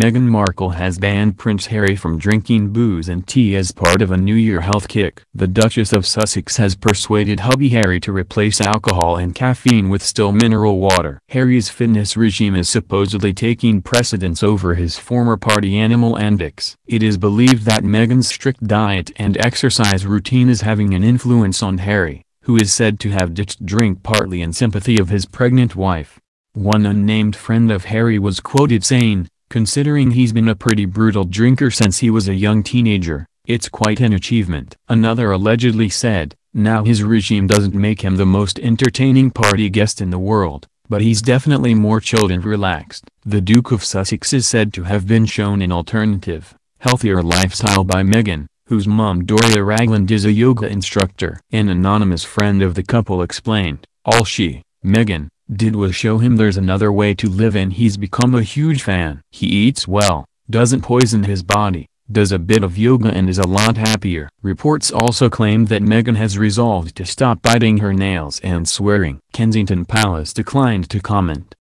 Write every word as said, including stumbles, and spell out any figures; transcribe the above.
Meghan Markle has banned Prince Harry from drinking booze and tea as part of a New Year health kick. The Duchess of Sussex has persuaded hubby Harry to replace alcohol and caffeine with still mineral water. Harry's fitness regime is supposedly taking precedence over his former party animal antics. It is believed that Meghan's strict diet and exercise routine is having an influence on Harry, who is said to have ditched drink partly in sympathy of his pregnant wife. One unnamed friend of Harry was quoted saying, "Considering he's been a pretty brutal drinker since he was a young teenager, it's quite an achievement." Another allegedly said, "Now his regime doesn't make him the most entertaining party guest in the world, but he's definitely more chilled and relaxed." The Duke of Sussex is said to have been shown an alternative, healthier lifestyle by Meghan, whose mum Doria Ragland is a yoga instructor. An anonymous friend of the couple explained, "All she, Meghan, did was show him there's another way to live and he's become a huge fan. He eats well, doesn't poison his body, does a bit of yoga and is a lot happier." Reports also claimed that Meghan has resolved to stop biting her nails and swearing. Kensington Palace declined to comment.